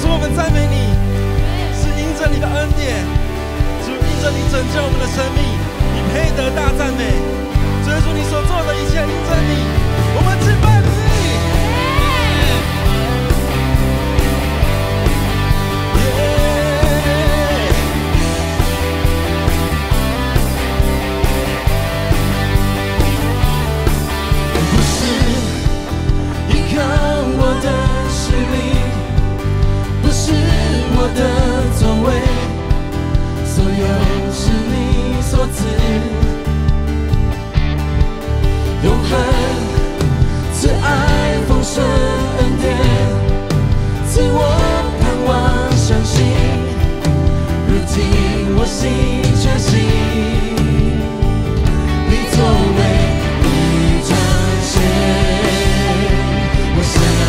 主，我们赞美你，是因着你的恩典，主，因着你拯救我们的生命，你配得大赞美。所以说你所做的一切，因着你，我们敬拜你。不是依靠我的实力，不是我的作为，所有是你所赐，永恒慈爱丰盛恩典，赐我盼望相信，如今我心全心，你作为你彰显我生命。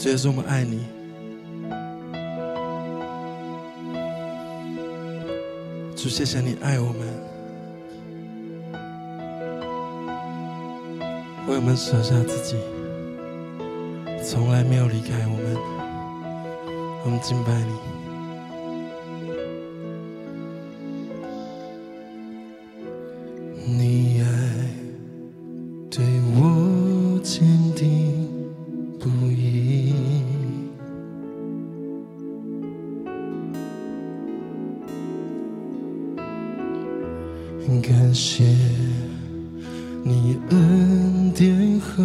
主耶稣，我们爱你。主，谢谢你爱我们，为我们舍下自己，从来没有离开我们。我们敬拜你。你爱对我坚定不移，感谢你恩典和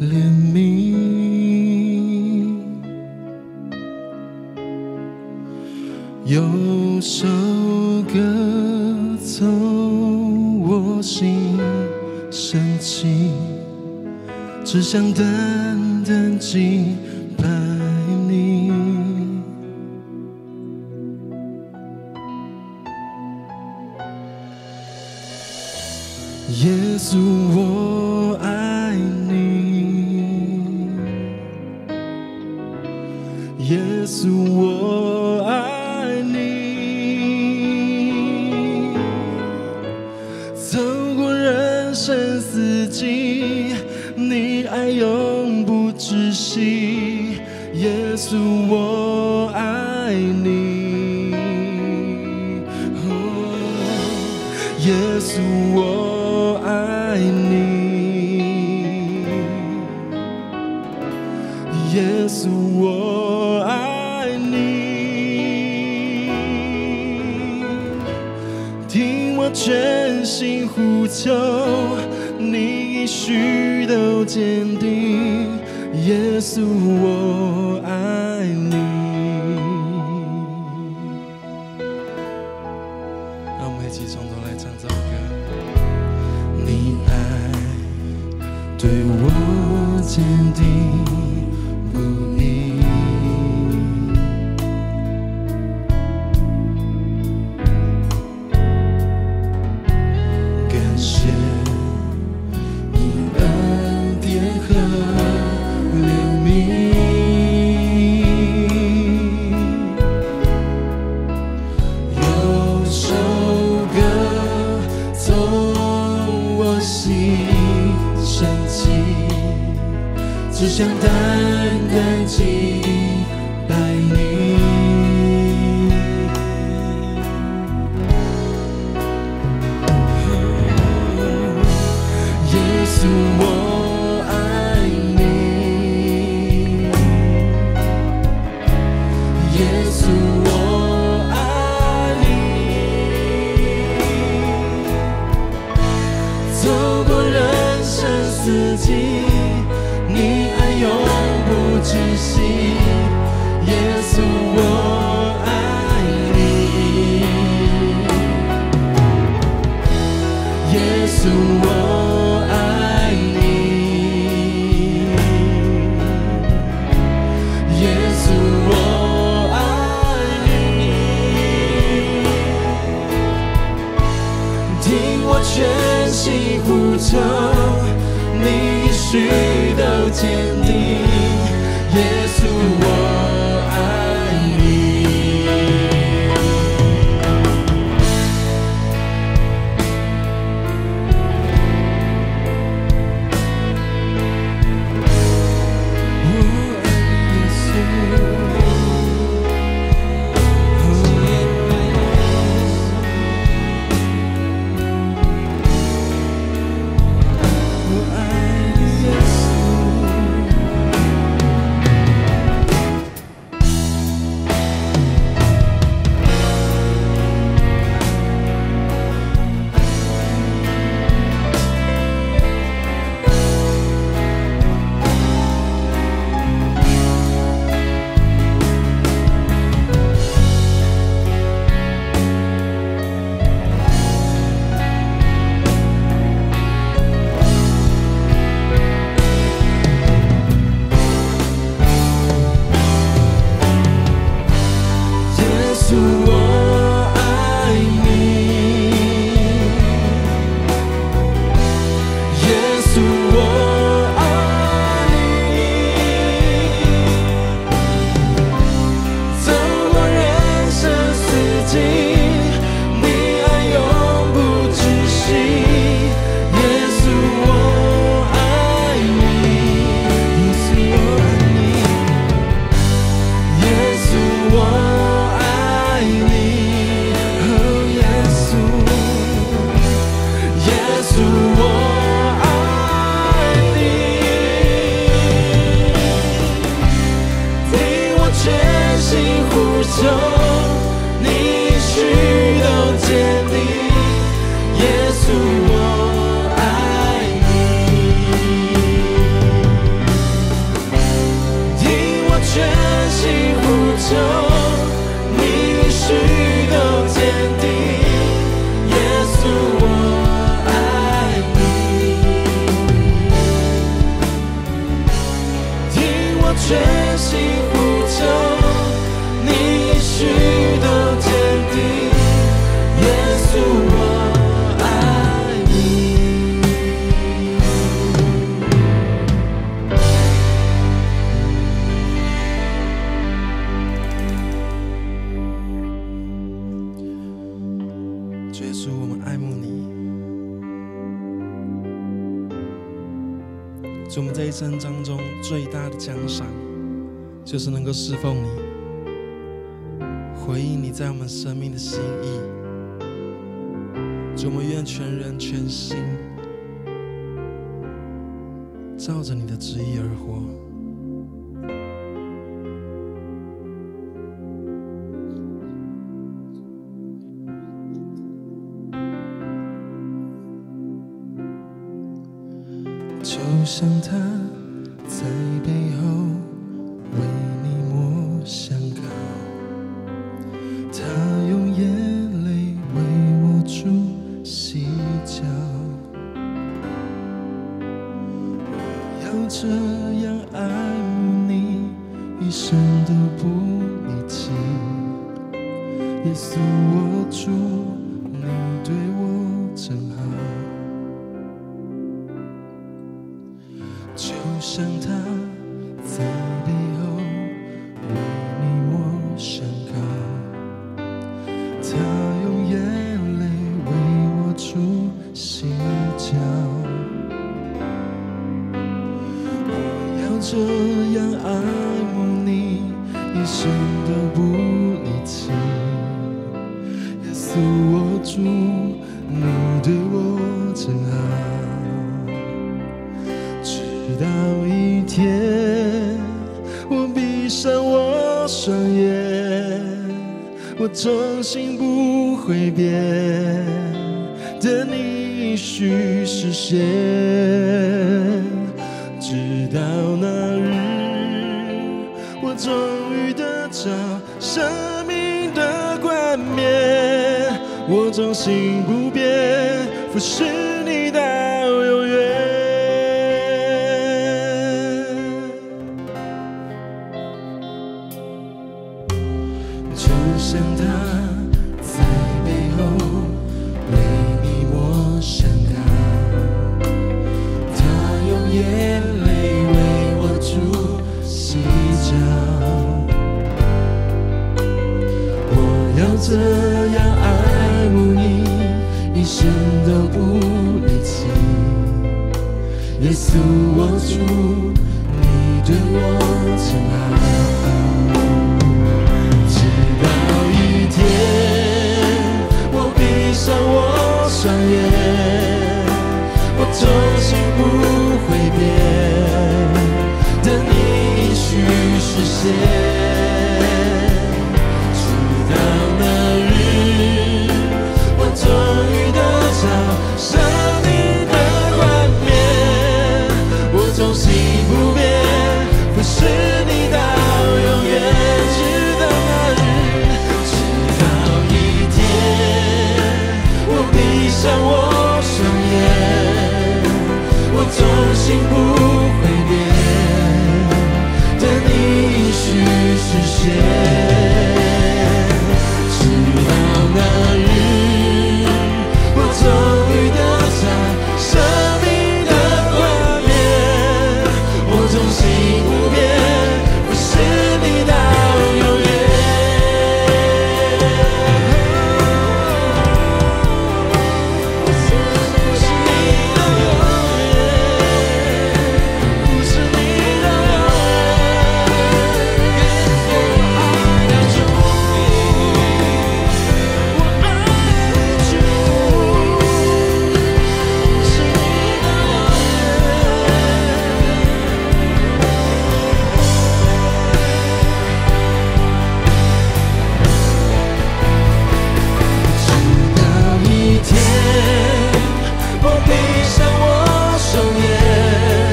怜悯，有首歌从我心升起，只想单单敬拜你。耶稣，我爱你。耶稣，我爱你。你爱永不止息，耶稣，我爱你。耶稣，我爱你。耶稣，我爱你。听我全心呼求，你一许都坚定，耶稣，我爱你。让我们一起从头来唱这首歌。你爱对我坚定不移，感谢只想单单敬拜你。耶稣，我爱你。耶稣，我爱你。走过人生四季，你爱永不止息，耶稣，我爱你。耶稣，我爱你。耶稣，我爱你。听我全心呼求，你许都坚定，耶稣，我爱你。主耶稣，我们爱慕你。主，我们这一生当中最大的奖赏，就是能够侍奉你，回应你在我们生命的心意。主，我们愿全人全心，照着你的旨意而活。 就像他在背后为你抹香膏，他用眼泪为我主洗脚。我要这样爱慕你，一生都不离弃。耶稣，我主，你对我真好。 就像他在背后为你抹香膏，他用眼泪为我主洗脚。我要这样爱慕你，一生都不离弃。耶稣，我主，你对我真好。 直到一天，我闭上我双眼，我忠心不会变，等你应许实现。直到那日，我终于得着生命的冠冕，我忠心不变，服侍你到永远。 就像他在背后为你抹香膏，他用眼泪为我主洗脚。我要这样爱慕你，一生都不离弃。耶稣，我主，你对我真好。 天，我闭上我双眼，我忠心不会变，等你应许实现。直到那日，我终于得着生命的冠冕，我忠心不变，服侍你到永远。 闭上我双眼，我忠心不会变，等你应许实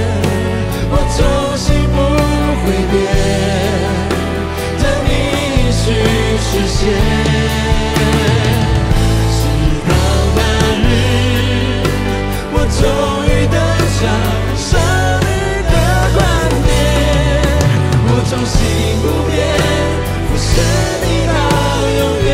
现。直到那日，我终于得着生命的冠冕，我忠心不变，我是你到永远。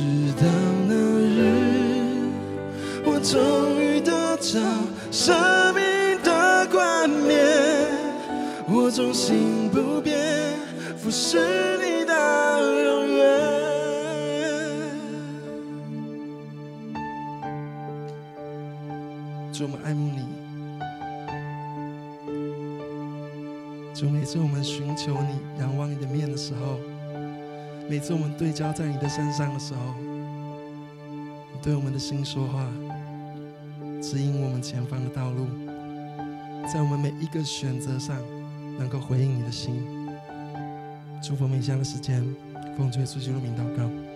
直到那日，我终于得着生命的冠冕，我忠心不变，服侍你到永远。 主，我们爱慕你。主，每次我们寻求你、仰望你的面的时候，每次我们对焦在你的身上的时候，你对我们的心说话，指引我们前方的道路，在我们每一个选择上能够回应你的心。祝福每一项的时间，奉主耶稣基督的名祷告。